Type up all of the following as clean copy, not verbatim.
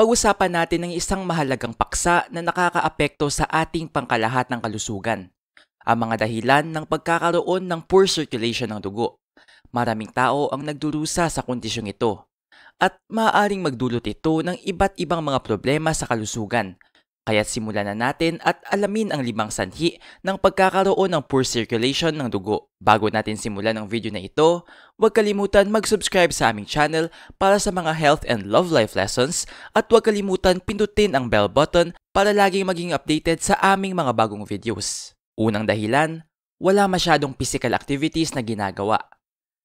pag-usapan natin ang isang mahalagang paksa na nakakaapekto sa ating pangkalahat ng kalusugan, ang mga dahilan ng pagkakaroon ng poor circulation ng dugo. Maraming tao ang nagdurusa sa kondisyong ito at maaaring magdulot ito ng iba't ibang mga problema sa kalusugan. Kaya't simulan na natin at alamin ang limang sanhi ng pagkakaroon ng poor circulation ng dugo. Bago natin simulan ang video na ito, huwag kalimutan mag-subscribe sa aming channel para sa mga health and love life lessons at huwag kalimutan pindutin ang bell button para laging maging updated sa aming mga bagong videos. Unang dahilan, wala masyadong physical activities na ginagawa.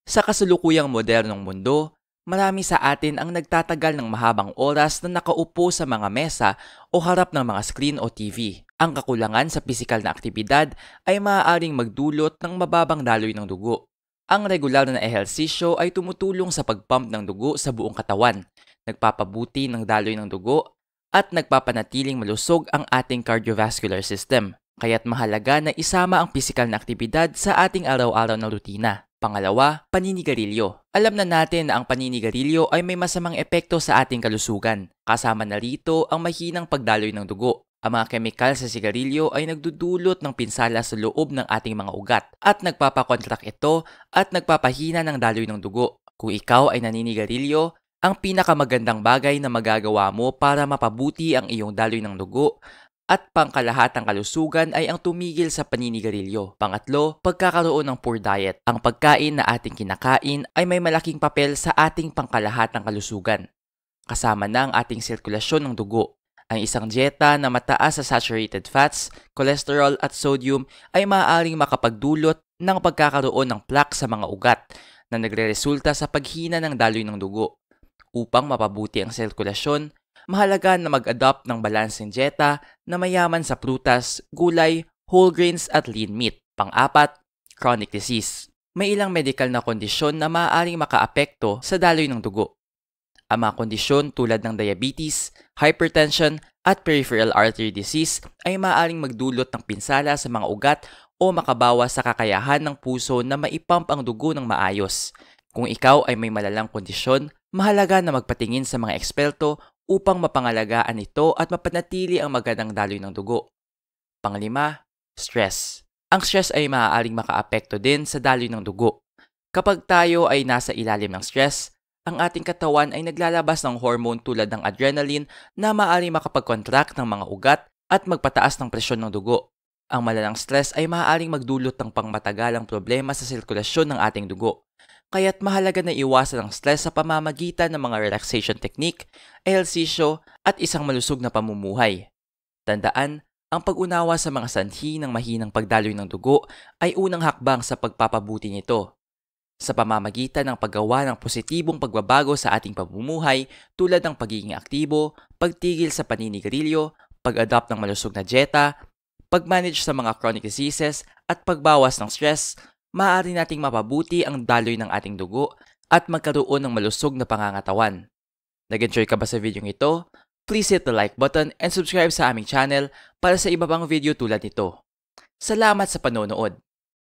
Sa kasalukuyang modernong mundo, marami sa atin ang nagtatagal ng mahabang oras na nakaupo sa mga mesa o harap ng mga screen o TV. Ang kakulangan sa pisikal na aktibidad ay maaaring magdulot ng mababang daloy ng dugo. Ang regular na ehersisyo ay tumutulong sa pagpump ng dugo sa buong katawan, nagpapabuti ng daloy ng dugo, at nagpapanatiling malusog ang ating cardiovascular system. Kaya't mahalaga na isama ang pisikal na aktibidad sa ating araw-araw na rutina. Pangalawa, paninigarilyo. Alam na natin na ang paninigarilyo ay may masamang epekto sa ating kalusugan. Kasama na rito ang mahinang pagdaloy ng dugo. Ang mga kemikal sa sigarilyo ay nagdudulot ng pinsala sa loob ng ating mga ugat at nagpapakontrak ito at nagpapahina ng daloy ng dugo. Kung ikaw ay naninigarilyo, ang pinakamagandang bagay na magagawa mo para mapabuti ang iyong daloy ng dugo at pangkalahatang kalusugan ay ang tumigil sa paninigarilyo. Pangatlo, pagkakaroon ng poor diet. Ang pagkain na ating kinakain ay may malaking papel sa ating pangkalahatang kalusugan. Kasama na ang ating sirkulasyon ng dugo. Ang isang dieta na mataas sa saturated fats, cholesterol at sodium ay maaaring makapagdulot ng pagkakaroon ng plaque sa mga ugat na nagreresulta sa paghina ng daloy ng dugo. Upang mapabuti ang sirkulasyon, mahalaga na mag-adopt ng balanseng dieta na mayaman sa prutas, gulay, whole grains at lean meat. Pang-apat, chronic disease. May ilang medikal na kondisyon na maaaring makaapekto sa daloy ng dugo. Ang mga kondisyon tulad ng diabetes, hypertension at peripheral artery disease ay maaaring magdulot ng pinsala sa mga ugat o makabawa sa kakayahan ng puso na maipump ang dugo ng maayos. Kung ikaw ay may malalang kondisyon, mahalaga na magpatingin sa mga eksperto upang mapangalagaan ito at mapanatili ang magandang daloy ng dugo. Panglima, stress. Ang stress ay maaaring makaapekto din sa daloy ng dugo. Kapag tayo ay nasa ilalim ng stress, ang ating katawan ay naglalabas ng hormone tulad ng adrenaline na maaaring makapag-contract ng mga ugat at magpataas ng presyon ng dugo. Ang malalang stress ay maaaring magdulot ng pangmatagalang problema sa sirkulasyon ng ating dugo. Kaya't mahalaga na iwasan ang stress sa pamamagitan ng mga relaxation technique, ehersisyo at isang malusog na pamumuhay. Tandaan, ang pag-unawa sa mga sanhi ng mahinang pagdaloy ng dugo ay unang hakbang sa pagpapabuti nito. Sa pamamagitan ng paggawa ng positibong pagbabago sa ating pamumuhay tulad ng pagiging aktibo, pagtigil sa paninigarilyo, pag-adopt ng malusog na dieta, pag-manage sa mga chronic diseases at pagbawas ng stress, maaari nating mapabuti ang daloy ng ating dugo at magkaroon ng malusog na pangangatawan. Nag-enjoy ka ba sa video ito? Please hit the like button and subscribe sa aming channel para sa iba pang video tulad nito. Salamat sa panonood!